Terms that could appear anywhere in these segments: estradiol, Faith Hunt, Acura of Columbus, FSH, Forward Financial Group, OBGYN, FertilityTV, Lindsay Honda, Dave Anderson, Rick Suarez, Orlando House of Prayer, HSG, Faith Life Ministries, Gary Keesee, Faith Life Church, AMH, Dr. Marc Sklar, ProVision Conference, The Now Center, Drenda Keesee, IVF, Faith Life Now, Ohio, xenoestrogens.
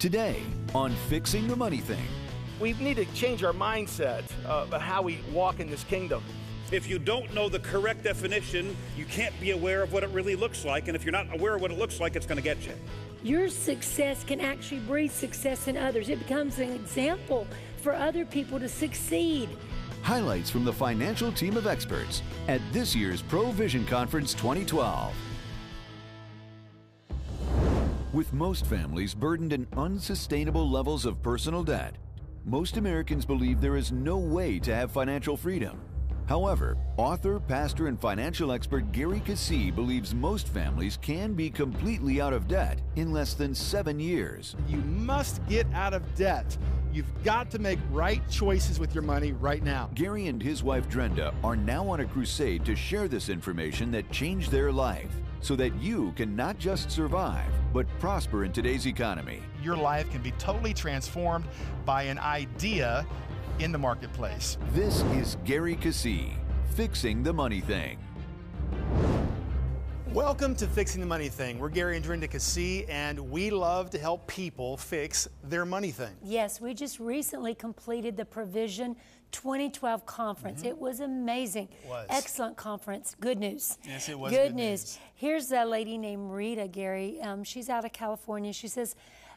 Today on Fixing the Money Thing. We need to change our mindset of how we walk in this kingdom. If you don't know the correct definition, you can't be aware of what it really looks like. And if you're not aware of what it looks like, it's going to get you. Your success can actually breed success in others. It becomes an example for other people to succeed. Highlights from the financial team of experts at this year's ProVision Conference 2012. With most families burdened in unsustainable levels of personal debt, most Americans believe there is no way to have financial freedom. However, author, pastor, and financial expert Gary Keesee believes most families can be completely out of debt in less than 7 years. You must get out of debt. You've got to make right choices with your money right now. Gary and his wife Drenda are now on a crusade to share this information that changed their life, so that you can not just survive, but prosper in today's economy. Your life can be totally transformed by an idea in the marketplace. This is Gary Keesee, Fixing the Money Thing. Welcome to Fixing the Money Thing. We're Gary and Drenda Keesee, and we love to help people fix their money thing. Yes, we just recently completed the ProVision 2012 conference. It was amazing. It was. Excellent conference. Good news. Yes, it was good news. Here's a lady named Rita, Gary. She's out of California. She says,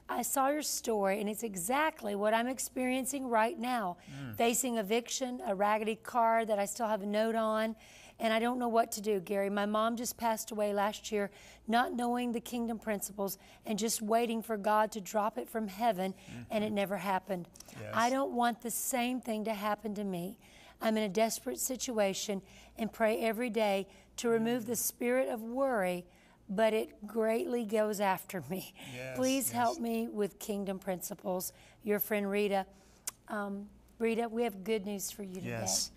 I saw your story, and it's exactly what I'm experiencing right now. Facing eviction, a raggedy car that I still have a note on. And I don't know what to do, Gary. My mom just passed away last year, not knowing the kingdom principles and just waiting for God to drop it from heaven, and it never happened. Yes. I don't want the same thing to happen to me. I'm in a desperate situation and pray every day to remove the spirit of worry, but it greatly goes after me. Yes. Please help me with kingdom principles. Your friend Rita. Rita, we have good news for you today. Yes.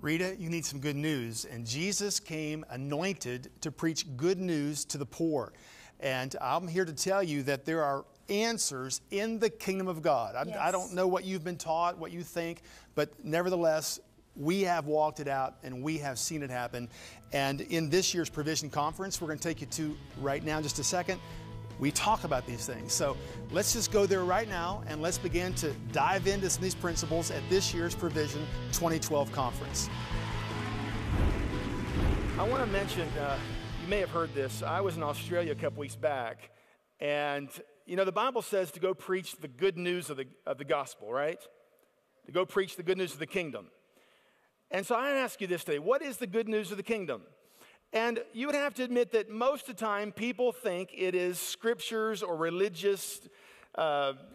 Rita, you need some good news, and Jesus came anointed to preach good news to the poor. And I'm here to tell you that there are answers in the kingdom of God. I don't know what you've been taught, what you think, but nevertheless, we have walked it out and we have seen it happen. And in this year's ProVision Conference, we're going to take you to right now in just a second, we talk about these things. So let's just go there right now and let's begin to dive into some of these principles at this year's ProVision 2012 conference. I want to mention, you may have heard this, I was in Australia a couple weeks back, and you know the Bible says to go preach the good news of the gospel, right? To go preach the good news of the kingdom. And so I ask you this today, what is the good news of the kingdom? And you would have to admit that most of the time people think it is scriptures or religious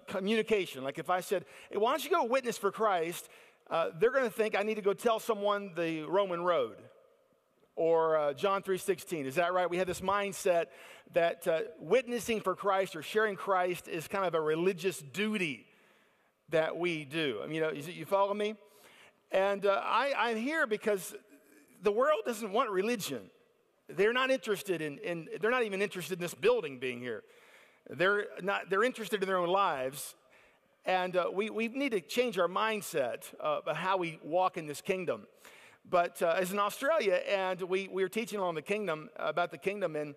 communication. Like if I said, hey, why don't you go witness for Christ? They're going to think I need to go tell someone the Roman road or John 3:16. Is that right? We have this mindset that witnessing for Christ or sharing Christ is kind of a religious duty that we do. I mean, you know, you follow me? And I'm here because the world doesn't want religion. They're not interested in they're not even interested in this building being here. They're interested in their own lives. And we need to change our mindset of how we walk in this kingdom. But I was in Australia, and we were teaching on the kingdom, about the kingdom, and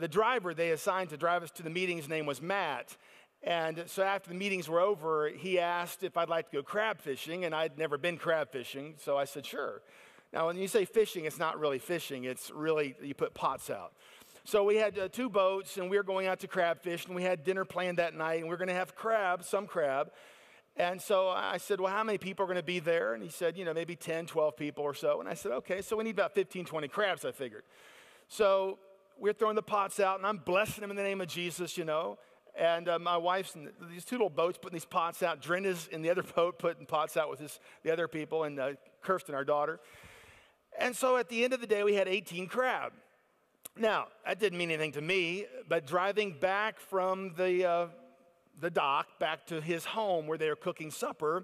the driver they assigned to drive us to the meeting, his name was Matt. And so after the meetings were over, he asked if I'd like to go crab fishing, and I'd never been crab fishing, so I said, sure. Now, when you say fishing, it's not really fishing. It's really, you put pots out. So we had two boats, and we were going out to crab fish, and we had dinner planned that night, and we were going to have crab, some crab. And so I said, well, how many people are going to be there? And he said, you know, maybe 10, 12 people or so. And I said, okay, so we need about 15, 20 crabs, I figured. So we're throwing the pots out, and I'm blessing them in the name of Jesus, you know. And my wife's in these two little boats putting these pots out. Drenda's in the other boat putting pots out with the other people, and Kirsten, our daughter. And so at the end of the day, we had 18 crab. Now, that didn't mean anything to me, but driving back from the dock back to his home where they were cooking supper,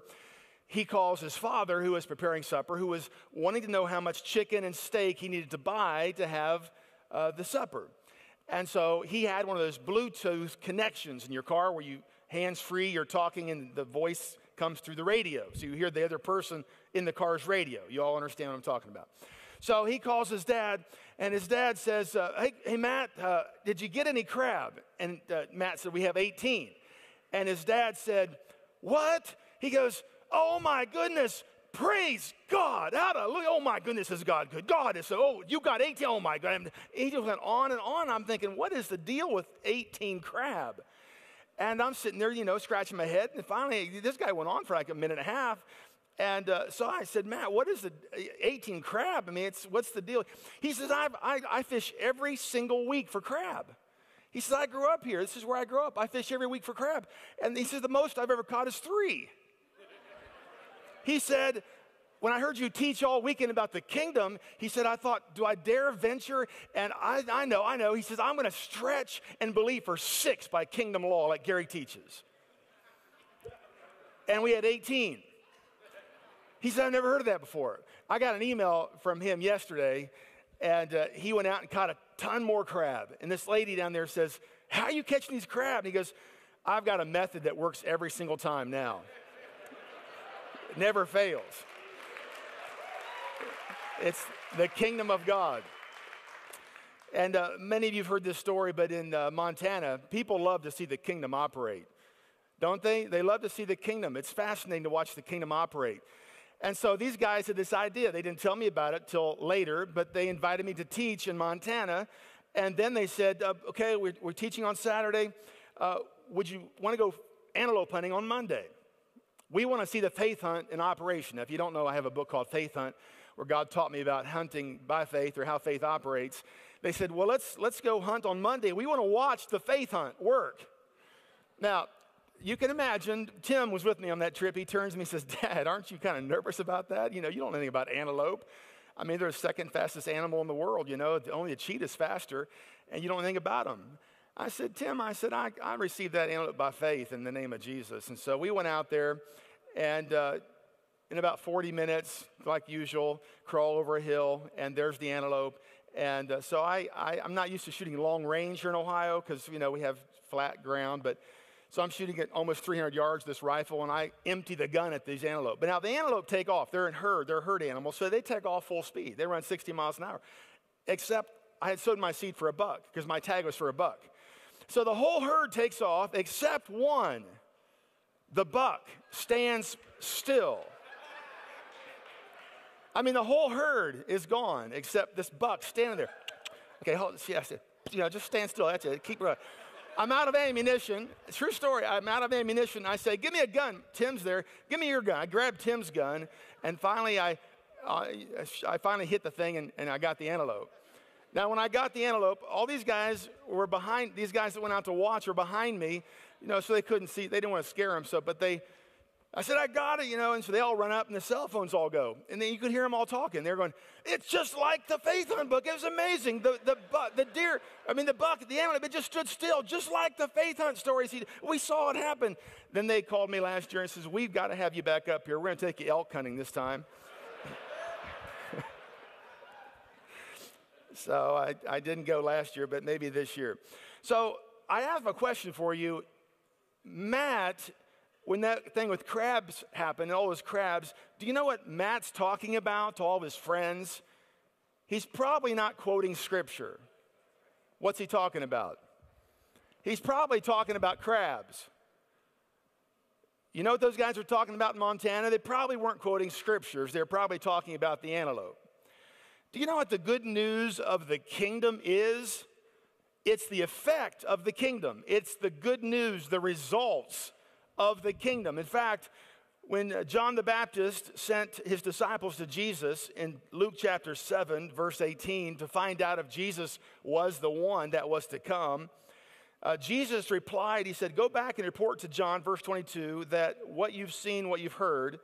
he calls his father, who was preparing supper, who was wanting to know how much chicken and steak he needed to buy to have the supper. And so he had one of those Bluetooth connections in your car where you, hands-free, you're talking and the voice comes through the radio. So you hear the other person in the car's radio. You all understand what I'm talking about. So he calls his dad, and his dad says, hey, Matt, did you get any crab? And Matt said, we have 18. And his dad said, what? He goes, oh my goodness, praise God. Hallelujah. Oh my goodness, is God good? God is so, oh, you got 18, oh my God. And he just went on and on. I'm thinking, what is the deal with 18 crab? And I'm sitting there, you know, scratching my head. And finally, this guy went on for like a minute and a half. And so I said, Matt, what is the 18 crab? I mean, it's, what's the deal? He says, I fish every single week for crab. He says, I grew up here. This is where I grew up. I fish every week for crab. And he says, the most I've ever caught is 3. He said, when I heard you teach all weekend about the kingdom, he said, I thought, do I dare venture? And I know. He says, I'm going to stretch and believe for 6 by kingdom law like Gary teaches. And we had 18. He said, I've never heard of that before. I got an email from him yesterday, and he went out and caught a ton more crab. And this lady down there says, how are you catching these crab? And he goes, I've got a method that works every single time now. It never fails. It's the kingdom of God. And many of you have heard this story, but in Montana, people love to see the kingdom operate, don't they? They love to see the kingdom. It's fascinating to watch the kingdom operate. And so these guys had this idea. They didn't tell me about it till later, but they invited me to teach in Montana. And then they said, okay, we're teaching on Saturday. Would you want to go antelope hunting on Monday? We want to see the faith hunt in operation. Now, if you don't know, I have a book called Faith Hunt where God taught me about hunting by faith or how faith operates. They said, well, let's go hunt on Monday. We want to watch the faith hunt work. Now, you can imagine, Tim was with me on that trip. He turns to me and says, Dad, aren't you kind of nervous about that? You know, you don't know anything about antelope. I mean, they're the second fastest animal in the world, you know. Only a cheetah's faster, and you don't know anything about them. I said, Tim, I received that antelope by faith in the name of Jesus. And so we went out there, and in about 40 minutes, like usual, crawl over a hill, and there's the antelope. And so I'm not used to shooting long range here in Ohio because, you know, we have flat ground, but... So I'm shooting at almost 300 yards, this rifle, and I empty the gun at these antelope. But now the antelope take off. They're in herd. They're herd animals, so they take off full speed. They run 60 miles an hour, except I had sowed my seed for a buck because my tag was for a buck. So the whole herd takes off except one. The buck stands still. I mean, the whole herd is gone except this buck standing there. Okay, hold it. Yes, you know, just stand still. That's it. Keep running. I'm out of ammunition. True story. I'm out of ammunition. I say, give me a gun. Tim's there. Give me your gun. I grabbed Tim's gun, and finally I finally hit the thing, and I got the antelope. Now, when I got the antelope, all these guys were behind. These guys that went out to watch were behind me, you know, so they couldn't see. They didn't want to scare them, so, but they... I said, I got it, you know, and so they all run up, and the cell phones all go. And then you could hear them all talking. They're going, it's just like the Faith Hunt book. It was amazing. The buck, the antelope, it just stood still, just like the Faith Hunt stories. We saw it happen. Then they called me last year and says, we've got to have you back up here. We're going to take you elk hunting this time. So I didn't go last year, but maybe this year. So I have a question for you. Matt, when that thing with crabs happened, all those crabs, do you know what Matt's talking about to all of his friends? He's probably not quoting scripture. What's he talking about? He's probably talking about crabs. You know what those guys were talking about in Montana? They probably weren't quoting scriptures. They're probably talking about the antelope. Do you know what the good news of the kingdom is? It's the effect of the kingdom. It's the good news, the results of the kingdom. In fact, when John the Baptist sent his disciples to Jesus in Luke chapter 7, verse 18, to find out if Jesus was the one that was to come, Jesus replied, he said, go back and report to John, verse 22, that what you've seen, what you've heard,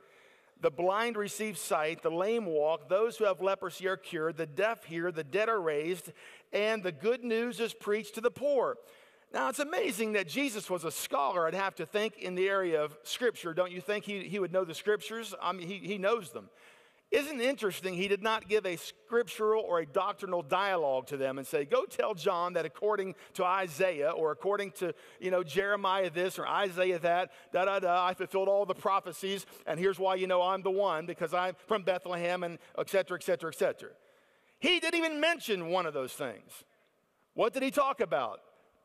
the blind receive sight, the lame walk, those who have leprosy are cured, the deaf hear, the dead are raised, and the good news is preached to the poor. Now, it's amazing that Jesus was a scholar, I'd have to think, in the area of Scripture. Don't you think he would know the Scriptures? I mean, he knows them. Isn't it interesting he did not give a scriptural or a doctrinal dialogue to them and say, go tell John that according to Isaiah or according to, you know, Jeremiah this or Isaiah that, da-da-da, I fulfilled all the prophecies, and here's why you know I'm the one, because I'm from Bethlehem, and et cetera, et cetera, et cetera. He didn't even mention one of those things. What did he talk about?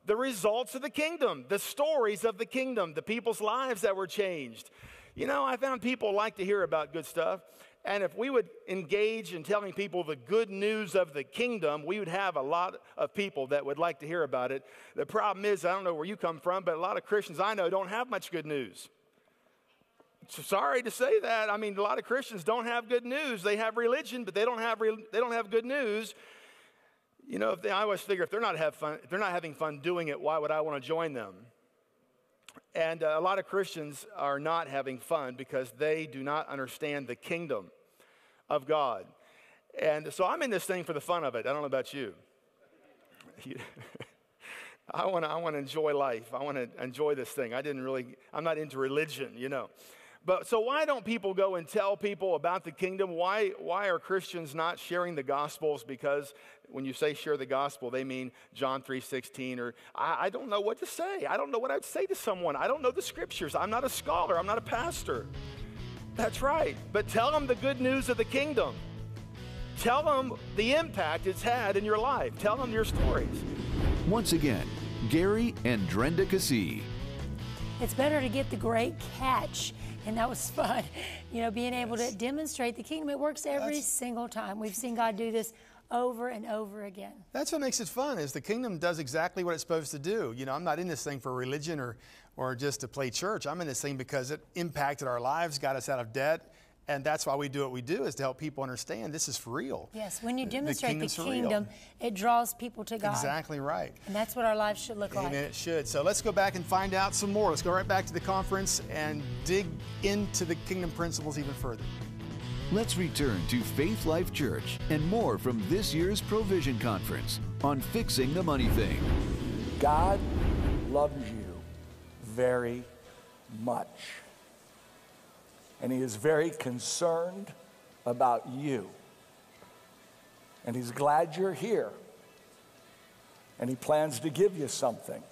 the results of the kingdom, the stories of the kingdom, the people's lives that were changed. You know, I found people like to hear about good stuff. And if we would engage in telling people the good news of the kingdom, we would have a lot of people that would like to hear about it. The problem is, I don't know where you come from, but a lot of Christians I know don't have much good news. Sorry to say that. I mean, a lot of Christians don't have good news. They have religion, but they don't have good news. You know, I always figure if they're not having fun doing it, why would I want to join them? And a lot of Christians are not having fun because they do not understand the kingdom of God. And so I'm in this thing for the fun of it. I don't know about you. I want to enjoy life. I want to enjoy this thing. I'm not into religion, you know. But so why don't people go and tell people about the kingdom? Why are Christians not sharing the gospels? Because when you say share the gospel, they mean John 3:16, or I don't know what to say. I don't know what I'd say to someone. I don't know the scriptures. I'm not a scholar. I'm not a pastor. That's right. But tell them the good news of the kingdom. Tell them the impact it's had in your life. Tell them your stories. Once again, Gary and Drenda Keesee. It's better to get the great catch. And that was fun, you know, being able to demonstrate the kingdom. It works every single time. We've seen God do this over and over again. That's what makes it fun, is the kingdom does exactly what it's supposed to do. You know, I'm not in this thing for religion or just to play church. I'm in this thing because it impacted our lives, got us out of debt. And that's why we do what we do, is to help people understand this is for real. Yes, when you demonstrate the kingdom, it draws people to God. Exactly right. And that's what our lives should look like. Amen, it should. So let's go back and find out some more. Let's go right back to the conference and dig into the kingdom principles even further. Let's return to Faith Life Church and more from this year's ProVision Conference on Fixing the Money Thing. God loves you very much. And he is very concerned about you. And he's glad you're here. And he plans to give you something.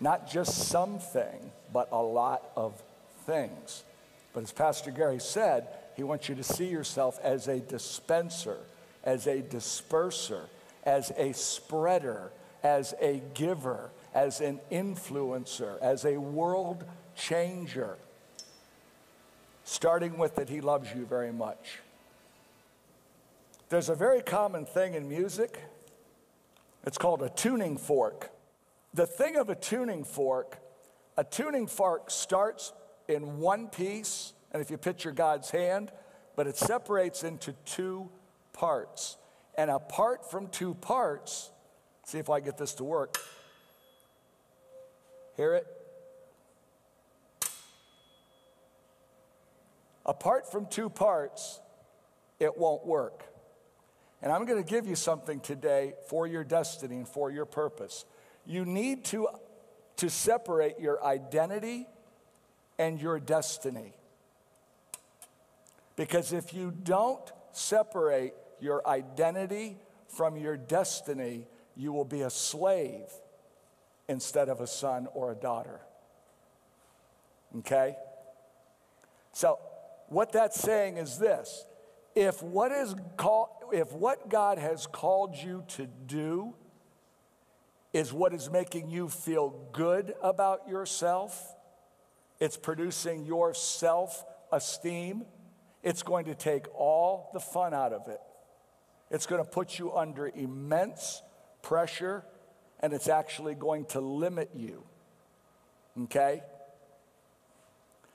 Not just something, but a lot of things. But as Pastor Gary said, he wants you to see yourself as a dispenser, as a disperser, as a spreader, as a giver, as an influencer, as a world changer. Starting with that he loves you very much. There's a very common thing in music. It's called a tuning fork. The thing of a tuning fork starts in one piece, and if you picture God's hand, but it separates into two parts. And apart from two parts, see if I get this to work. Hear it? Apart from two parts, it won't work. And I'm going to give you something today for your destiny and for your purpose. You need to separate your identity and your destiny. Because if you don't separate your identity from your destiny, you will be a slave instead of a son or a daughter. Okay? So what that's saying is this: if what God has called you to do is what is making you feel good about yourself, it's producing your self-esteem, it's going to take all the fun out of it. It's going to put you under immense pressure, and it's actually going to limit you. Okay?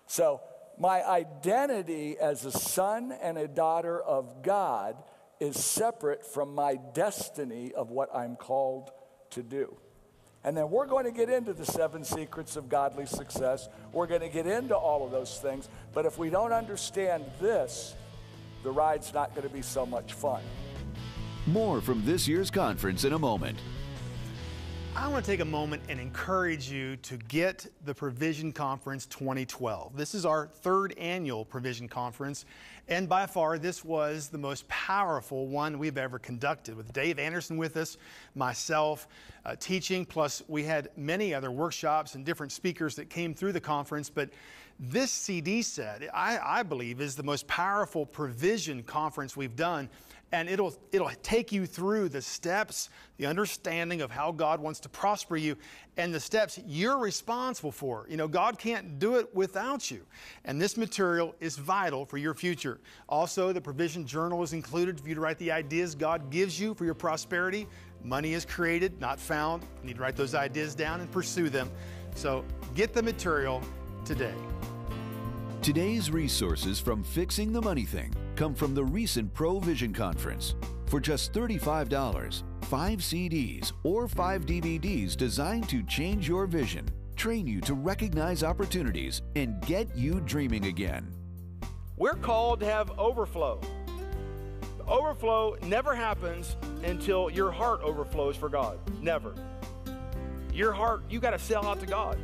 So my identity as a son and a daughter of God is separate from my destiny of what I'm called to do. And then we're going to get into the 7 secrets of godly success. We're going to get into all of those things. But if we don't understand this, the ride's not going to be so much fun. More from this year's conference in a moment. I want to take a moment and encourage you to get the ProVision Conference 2012. This is our 3rd annual ProVision Conference, and by far this was the most powerful one we've ever conducted, with Dave Anderson with us, myself, teaching, plus we had many other workshops and different speakers that came through the conference. But this CD set, I believe, is the most powerful provision conference we've done. And it'll take you through the steps, the understanding of how God wants to prosper you, and the steps you're responsible for. You know, God can't do it without you. And this material is vital for your future. Also, the provision journal is included for you to write the ideas God gives you for your prosperity. Money is created, not found. You need to write those ideas down and pursue them. So get the material today. Today's resources from Fixing the Money Thing come from the recent ProVision Conference. For just $35, 5 CDs or 5 DVDs designed to change your vision, train you to recognize opportunities, and get you dreaming again. We're called to have overflow. Overflow never happens until your heart overflows for God. Never. Your heart, you got to sell out to God.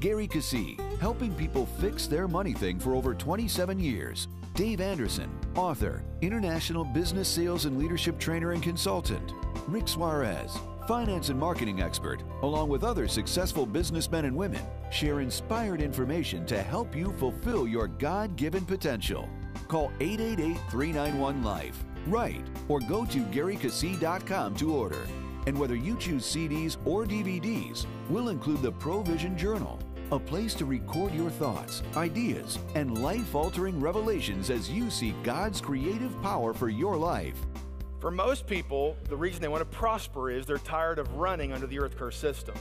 Gary Keesee, helping people fix their money thing for over 27 years. Dave Anderson, author, international business sales and leadership trainer and consultant. Rick Suarez, finance and marketing expert, along with other successful businessmen and women, share inspired information to help you fulfill your God-given potential. Call 888-391-LIFE, write, or go to GaryKeesee.com to order. And whether you choose CDs or DVDs, we'll include the ProVision Journal, a place to record your thoughts, ideas, and life-altering revelations as you see God's creative power for your life. For most people, the reason they want to prosper is they're tired of running under the earth curse system.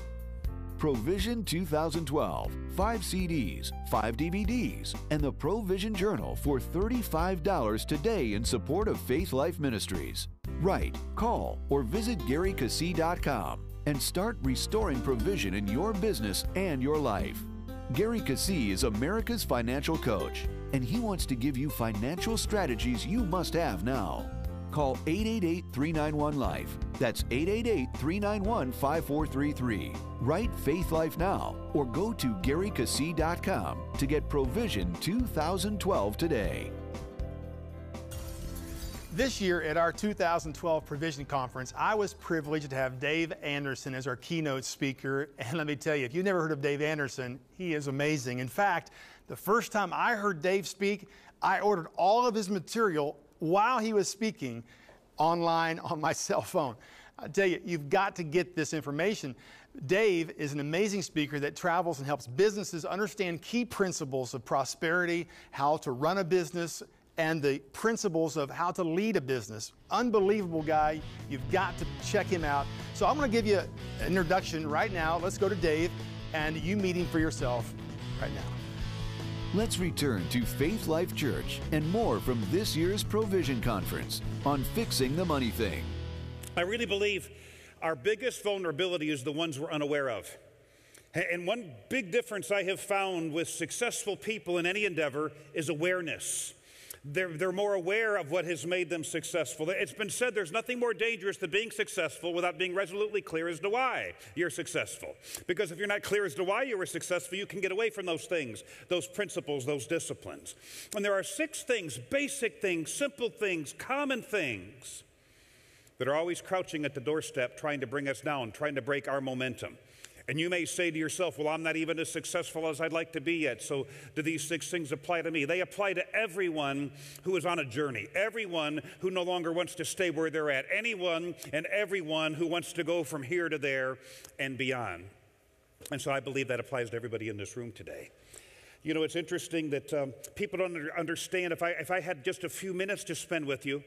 ProVision 2012, 5 CDs, 5 DVDs, and the ProVision Journal for $35 today in support of Faith Life Ministries. Write, call, or visit GaryKeesee.com. and start restoring provision in your business and your life. Gary Keesee is America's financial coach, and he wants to give you financial strategies you must have now. Call 888-391-LIFE. That's 888-391-5433. Write Faith Life Now or go to GaryKeesee.com to get Provision 2012 today. This year at our 2012 Provision Conference, I was privileged to have Dave Anderson as our keynote speaker. And let me tell you, if you've never heard of Dave Anderson, he is amazing. In fact, the first time I heard Dave speak, I ordered all of his material while he was speaking online on my cell phone. I tell you, you've got to get this information. Dave is an amazing speaker that travels and helps businesses understand key principles of prosperity, how to run a business, and the principles of how to lead a business. Unbelievable guy. You've got to check him out. So I'm going to give you an introduction right now. Let's go to Dave, and you meet him for yourself right now. Let's return to Faith Life Church and more from this year's Provision Conference on Fixing the Money Thing. I really believe our biggest vulnerability is the ones we're unaware of. And one big difference I have found with successful people in any endeavor is awareness. They're more aware of what has made them successful. It's been said there's nothing more dangerous than being successful without being resolutely clear as to why you're successful. Because if you're not clear as to why you were successful, you can get away from those things, those principles, those disciplines. And there are 6 things, basic things, simple things, common things, that are always crouching at the doorstep, trying to bring us down, trying to break our momentum. And you may say to yourself, well, I'm not even as successful as I'd like to be yet, so do these 6 things apply to me? They apply to everyone who is on a journey, everyone who no longer wants to stay where they're at, anyone and everyone who wants to go from here to there and beyond. And so I believe that applies to everybody in this room today. You know, it's interesting that people don't understand. If I had just a few minutes to spend with you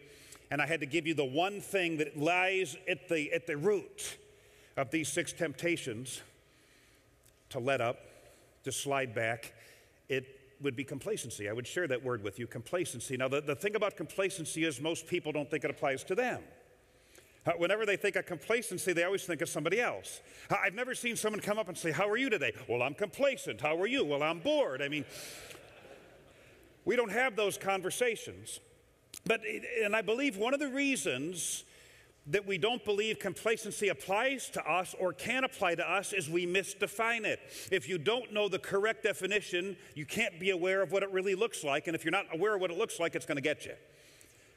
and I had to give you the one thing that lies at the root of these 6 temptations, to let up, to slide back, it would be complacency. I would share that word with you, complacency. Now, the thing about complacency is most people don't think it applies to them. Whenever they think of complacency, they always think of somebody else. I've never seen someone come up and say, how are you today? Well, I'm complacent. How are you? Well, I'm bored. I mean, we don't have those conversations. And I believe one of the reasons that we don't believe complacency applies to us or can apply to us is we misdefine it. If you don't know the correct definition, you can't be aware of what it really looks like, and if you're not aware of what it looks like, it's going to get you.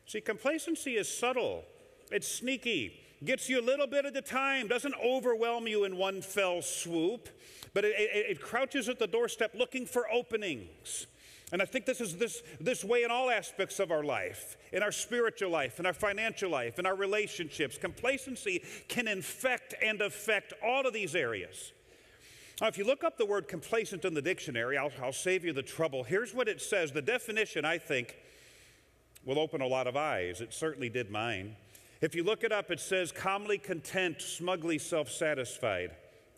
See, complacency is subtle. It's sneaky. gets you a little bit at a time, doesn't overwhelm you in one fell swoop, but it crouches at the doorstep looking for openings. And I think this is this way in all aspects of our life, in our spiritual life, in our financial life, in our relationships. Complacency can infect and affect all of these areas. Now, if you look up the word complacent in the dictionary, I'll save you the trouble. Here's what it says. The definition, I think, will open a lot of eyes. It certainly did mine. If you look it up, it says calmly content, smugly self-satisfied.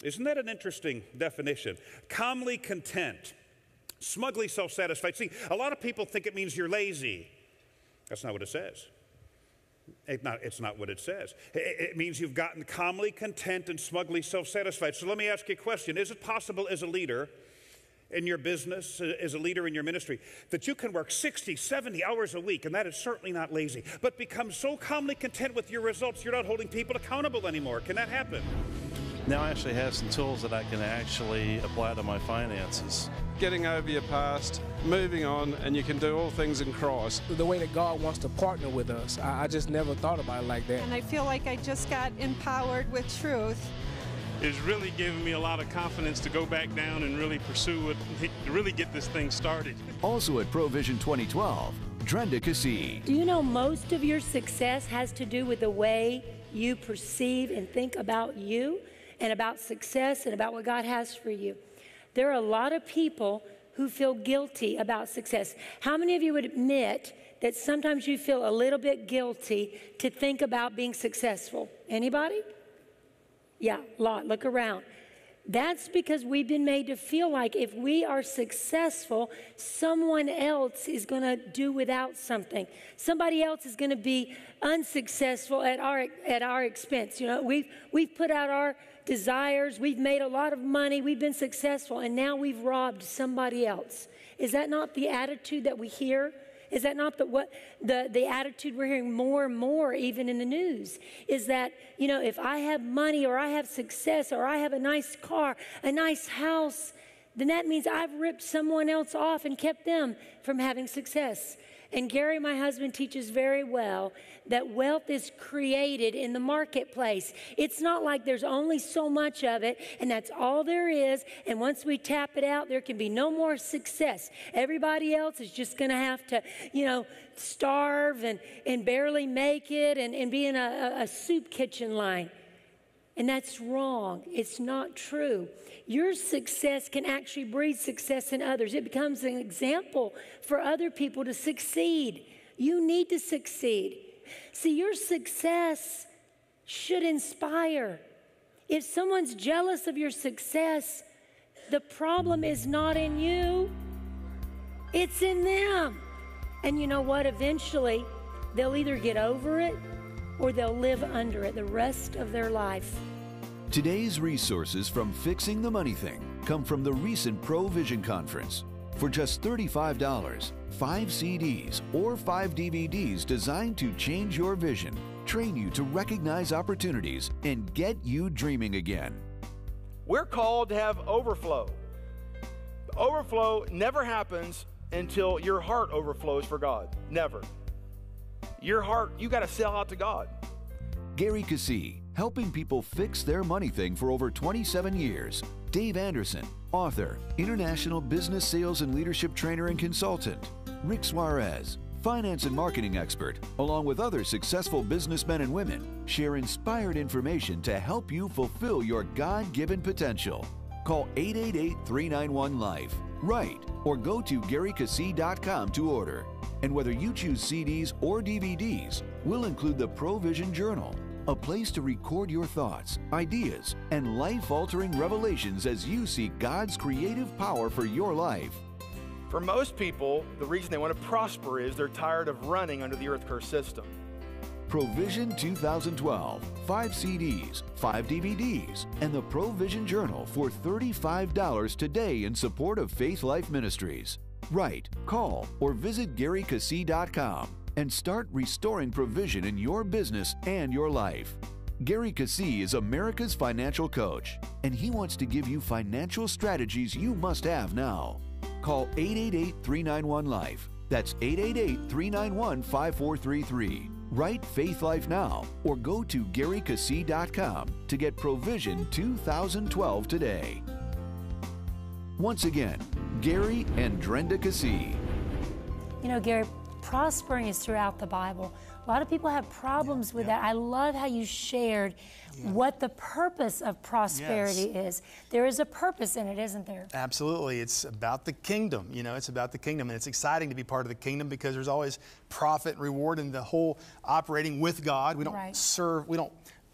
Isn't that an interesting definition? Calmly content, smugly self-satisfied. See, a lot of people think it means you're lazy. That's not what it says. It's not what it says. It means you've gotten calmly content and smugly self-satisfied. So let me ask you a question. Is it possible as a leader in your business, as a leader in your ministry, that you can work 60, 70 hours a week, and that is certainly not lazy, but become so calmly content with your results you're not holding people accountable anymore? Can that happen? Now I actually have some tools that I can actually apply to my finances. Getting over your past, moving on, and you can do all things in Christ. The way that God wants to partner with us, I just never thought about it like that. And I feel like I just got empowered with truth. It's really given me a lot of confidence to go back down and really pursue it, to really get this thing started. Also at ProVision 2012, Drenda Keesee. Do you know most of your success has to do with the way you perceive and think about you? And about success and about what God has for you. There are a lot of people who feel guilty about success. How many of you would admit that sometimes you feel a little bit guilty to think about being successful? Anybody? Yeah, a lot. Look around. That's because we've been made to feel like if we are successful, someone else is going to do without something. Somebody else is going to be unsuccessful at our expense. You know, we've put out our desires, we've made a lot of money, we've been successful, and now we've robbed somebody else. Is that not the attitude that we hear? Is that not the attitude we're hearing more and more even in the news? Is that, you know, if I have money or I have success or I have a nice car, a nice house, then that means I've ripped someone else off and kept them from having success. And Gary, my husband, teaches very well that wealth is created in the marketplace. It's not like there's only so much of it, and that's all there is, and once we tap it out, there can be no more success. Everybody else is just going to have to, you know, starve and barely make it and be in a soup kitchen line. And that's wrong. It's not true. Your success can actually breed success in others. It becomes an example for other people to succeed. You need to succeed. See, your success should inspire. If someone's jealous of your success, the problem is not in you. It's in them. And you know what? Eventually, they'll either get over it or they'll live under it the rest of their life. Today's resources from Fixing the Money Thing come from the recent ProVision Conference. For just $35, 5 CDs or 5 DVDs designed to change your vision, train you to recognize opportunities, and get you dreaming again. We're called to have overflow. Overflow never happens until your heart overflows for God. Never. Your heart, you got to sell out to God. Gary Keesee, helping people fix their money thing for over 27 years. Dave Anderson, author, international business sales and leadership trainer and consultant. Rick Suarez, finance and marketing expert, along with other successful businessmen and women, share inspired information to help you fulfill your God-given potential. Call 888-391-LIFE, write, or go to GaryKeesee.com to order. And whether you choose CDs or DVDs, we'll include the ProVision Journal, a place to record your thoughts, ideas, and life-altering revelations as you see God's creative power for your life. For most people, the reason they want to prosper is they're tired of running under the earth curse system. ProVision 2012, 5 CDs, 5 DVDs, and the ProVision Journal for $35 today in support of Faith Life Ministries. Write, call, or visit GaryKeesee.com and start restoring provision in your business and your life. Gary Keesee is America's financial coach, and he wants to give you financial strategies you must have now. Call 888-391-LIFE. That's 888-391-5433. Write Faith Life Now or go to GaryKeesee.com to get ProVision 2012 today. Once again, Gary and Drenda Keesee. You know, Gary, prospering is throughout the Bible. A lot of people have problems with that. I love how you shared what the purpose of prosperity is. There is a purpose in it, isn't there? Absolutely. It's about the kingdom. You know, it's about the kingdom. And it's exciting to be part of the kingdom because there's always profit and reward in the whole operating with God. We don't serve, we don't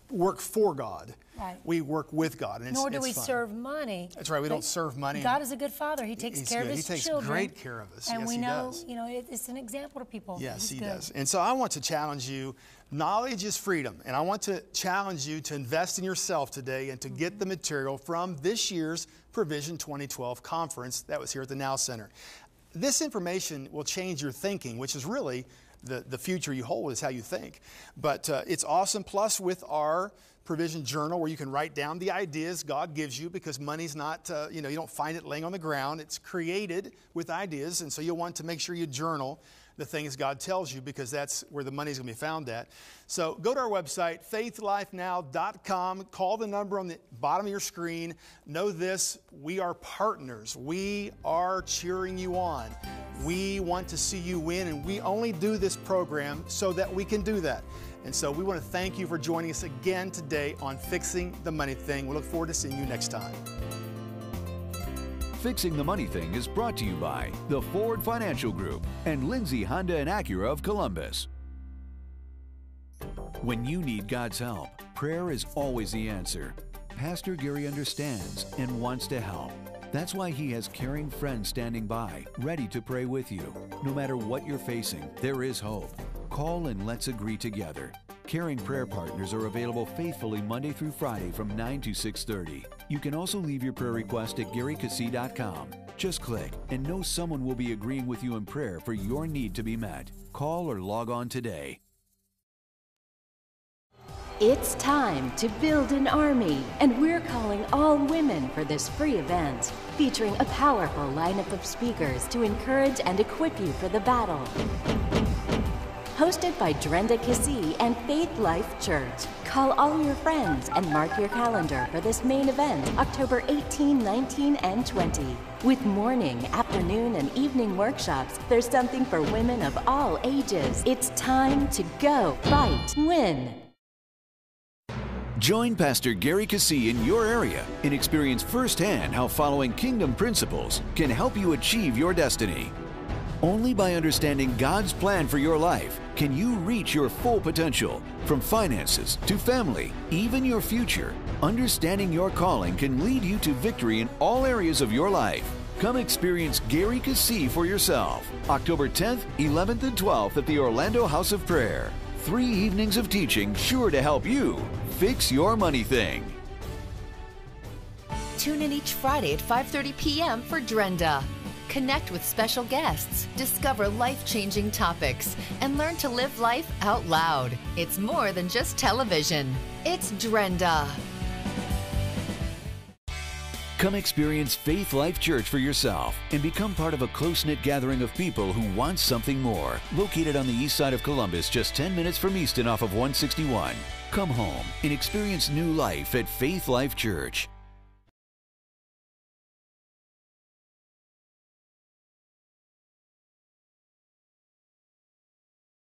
work for God. Right. We work with God. And it's, Nor do we serve money. That's right. We don't serve money. God is a good father. He takes care of his children. He takes great care of us. And yes, we know, you know, it's an example to people. Yes, he does. And so I want to challenge you. Knowledge is freedom. And I want to challenge you to invest in yourself today and to get the material from this year's ProVision 2012 conference that was here at the Now Center. This information will change your thinking, which is really the future you hold is how you think. But it's awesome. Plus, with our ProVision journal where you can write down the ideas God gives you, because money's not, you know, you don't find it laying on the ground. It's created with ideas. And so you'll want to make sure you journal the things God tells you, because that's where the money's going to be found at. So go to our website, faithlifenow.com. Call the number on the bottom of your screen. Know this, we are partners. We are cheering you on. We want to see you win, and we only do this program so that we can do that. And so we want to thank you for joining us again today on Fixing the Money Thing. We look forward to seeing you next time. Fixing the Money Thing is brought to you by the Forward Financial Group and Lindsay Honda and Acura of Columbus. When you need God's help, prayer is always the answer. Pastor Gary understands and wants to help. That's why he has caring friends standing by, ready to pray with you. No matter what you're facing, there is hope. Call and let's agree together. Caring prayer partners are available faithfully Monday through Friday from 9 to 6:30. You can also leave your prayer request at GaryKeesee.com. Just click and know someone will be agreeing with you in prayer for your need to be met. Call or log on today. It's time to build an army, and we're calling all women for this free event, featuring a powerful lineup of speakers to encourage and equip you for the battle. Hosted by Drenda Keesee and Faith Life Church. Call all your friends and mark your calendar for this main event, October 18, 19, and 20. With morning, afternoon, and evening workshops, there's something for women of all ages. It's time to go, fight, win. Join Pastor Gary Keesee in your area and experience firsthand how following kingdom principles can help you achieve your destiny. Only by understanding God's plan for your life can you reach your full potential. From finances to family, even your future, understanding your calling can lead you to victory in all areas of your life. Come experience Gary Keesee for yourself, October 10th, 11th, and 12th at the Orlando House of Prayer. 3 evenings of teaching sure to help you fix your money thing. Tune in each Friday at 5:30 p.m. for Drenda. Connect with special guests, discover life-changing topics, and learn to live life out loud. It's more than just television. It's Drenda. Come experience Faith Life Church for yourself and become part of a close-knit gathering of people who want something more. Located on the east side of Columbus, just 10 minutes from Easton off of 161. Come home and experience new life at Faith Life Church.